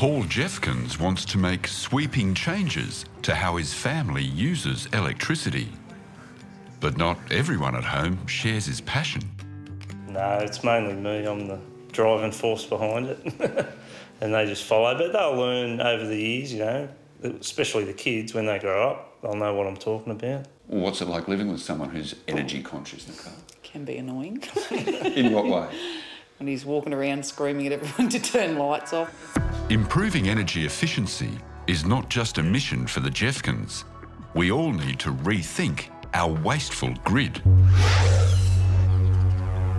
Paul Jeffkins wants to make sweeping changes to how his family uses electricity. But not everyone at home shares his passion. No, it's mainly me. I'm the driving force behind it. And they just follow. But they'll learn over the years, you know, especially the kids, when they grow up, they'll know what I'm talking about. What's it like living with someone who's energy conscious, Nicole? Can be annoying. In what way? When he's walking around screaming at everyone to turn lights off. Improving energy efficiency is not just a mission for the Jeffkins. We all need to rethink our wasteful grid.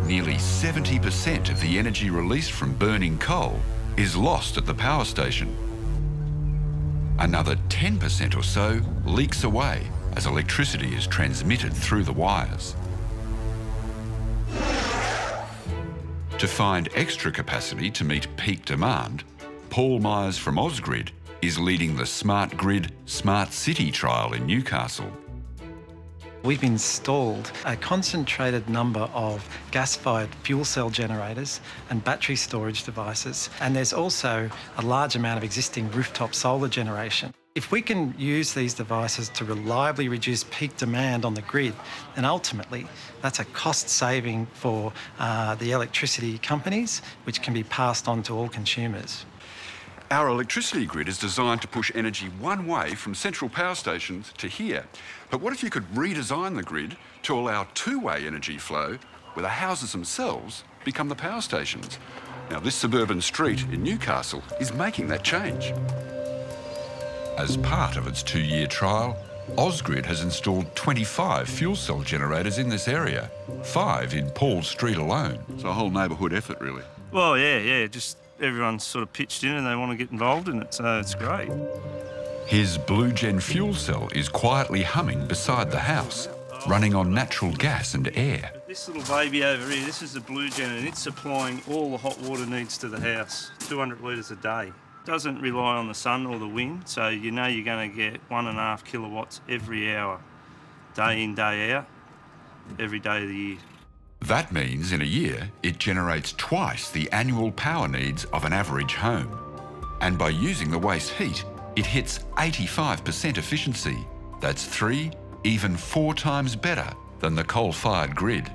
Nearly 70% of the energy released from burning coal is lost at the power station. Another 10% or so leaks away as electricity is transmitted through the wires. To find extra capacity to meet peak demand, Paul Myers from Ausgrid is leading the Smart Grid, Smart City trial in Newcastle. We've installed a concentrated number of gas-fired fuel cell generators and battery storage devices, and there's also a large amount of existing rooftop solar generation. If we can use these devices to reliably reduce peak demand on the grid, then ultimately that's a cost saving for the electricity companies, which can be passed on to all consumers. Our electricity grid is designed to push energy one way from central power stations to here. But what if you could redesign the grid to allow two-way energy flow where the houses themselves become the power stations? Now, this suburban street in Newcastle is making that change. As part of its two-year trial, Ausgrid has installed 25 fuel cell generators in this area, 5 in Paul Street alone. It's a whole neighbourhood effort, really. Well, yeah, just everyone's sort of pitched in and they want to get involved in it, so it's great. His BlueGen fuel cell is quietly humming beside the house, running on natural gas and air. This little baby over here, this is the BlueGen, and it's supplying all the hot water needs to the house, 200 litres a day. It doesn't rely on the sun or the wind, so you know you're going to get 1.5 kilowatts every hour, day in, day out, every day of the year. That means in a year, it generates twice the annual power needs of an average home. And by using the waste heat, it hits 85% efficiency. That's 3, even 4 times better than the coal-fired grid.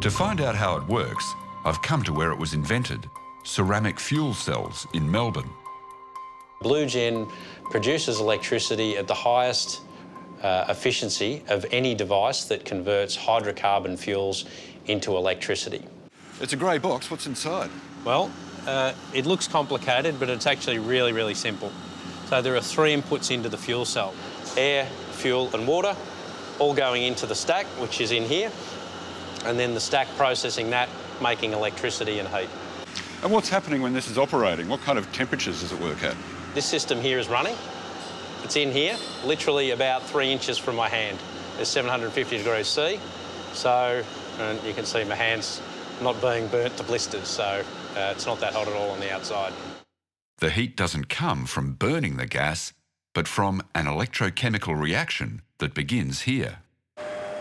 To find out how it works, I've come to where it was invented, Ceramic Fuel Cells in Melbourne. BlueGen produces electricity at the highest efficiency of any device that converts hydrocarbon fuels into electricity. It's a grey box. What's inside? Well, it looks complicated, but it's actually really, really simple. So there are 3 inputs into the fuel cell: air, fuel and water, all going into the stack, which is in here, and then the stack processing that, making electricity and heat. And what's happening when this is operating? What kind of temperatures does it work at? This system here is running. It's in here, literally about 3 inches from my hand. It's 750 degrees C, so and you can see my hand's not being burnt to blisters, so it's not that hot at all on the outside. The heat doesn't come from burning the gas, but from an electrochemical reaction that begins here.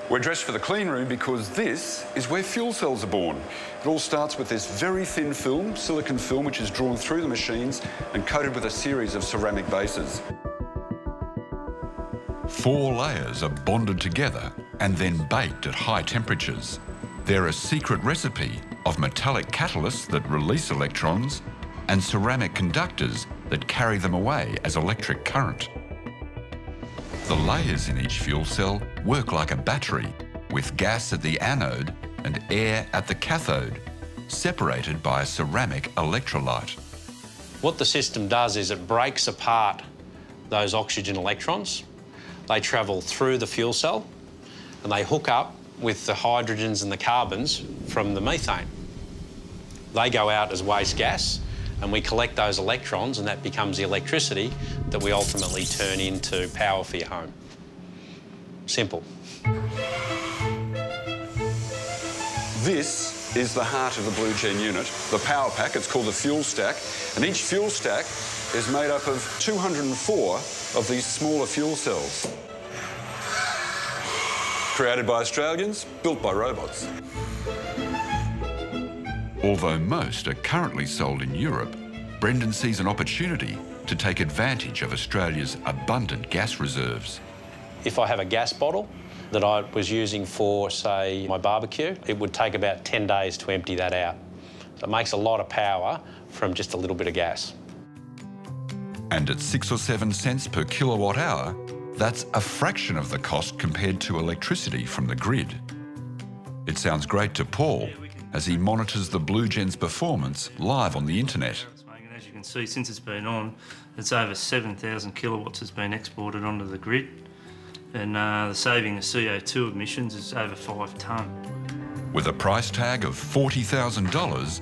We're dressed for the clean room because this is where fuel cells are born. It all starts with this very thin film, silicon film, which is drawn through the machines and coated with a series of ceramic bases. 4 layers are bonded together and then baked at high temperatures. They're a secret recipe of metallic catalysts that release electrons and ceramic conductors that carry them away as electric current. The layers in each fuel cell work like a battery, with gas at the anode and air at the cathode, separated by a ceramic electrolyte. What the system does is it breaks apart those oxygen electrons. They travel through the fuel cell and they hook up with the hydrogens and the carbons from the methane. They go out as waste gas and we collect those electrons and that becomes the electricity that we ultimately turn into power for your home. Simple. This is the heart of the BlueGen unit, the power pack. It's called the fuel stack, and each fuel stack is made up of 204 of these smaller fuel cells. Created by Australians, built by robots. Although most are currently sold in Europe, Brendan sees an opportunity to take advantage of Australia's abundant gas reserves. If I have a gas bottle that I was using for, say, my barbecue, it would take about 10 days to empty that out. So it makes a lot of power from just a little bit of gas. And at 6 or 7 cents per kilowatt hour, that's a fraction of the cost compared to electricity from the grid. It sounds great to Paul as he monitors the BlueGen's performance live on the internet. As you can see, since it's been on, it's over 7,000 kilowatts has been exported onto the grid, and the saving of CO2 emissions is over 5 tonne. With a price tag of $40,000,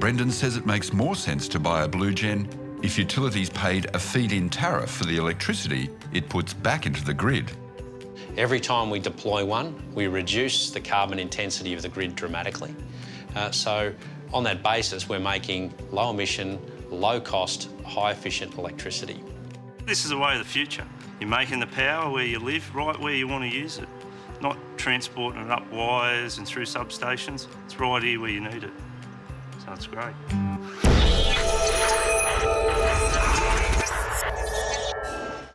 Brendan says it makes more sense to buy a BlueGen if utilities paid a feed-in tariff for the electricity it puts back into the grid. Every time we deploy one, we reduce the carbon intensity of the grid dramatically. So on that basis, we're making low emission, low cost, high efficient electricity. This is the way of the future. You're making the power where you live, right where you want to use it, not transporting it up wires and through substations. It's right here where you need it. So it's great.